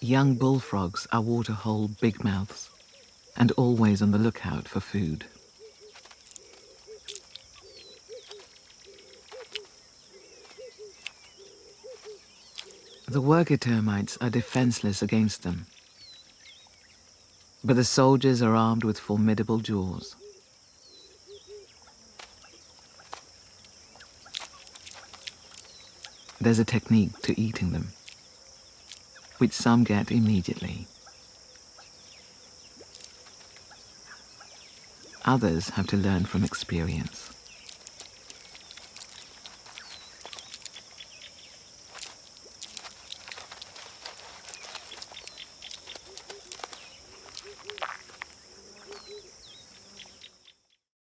young bullfrogs are waterhole bigmouths and always on the lookout for food. The worker termites are defenseless against them, but the soldiers are armed with formidable jaws. There's a technique to eating them, which some get immediately. Others have to learn from experience.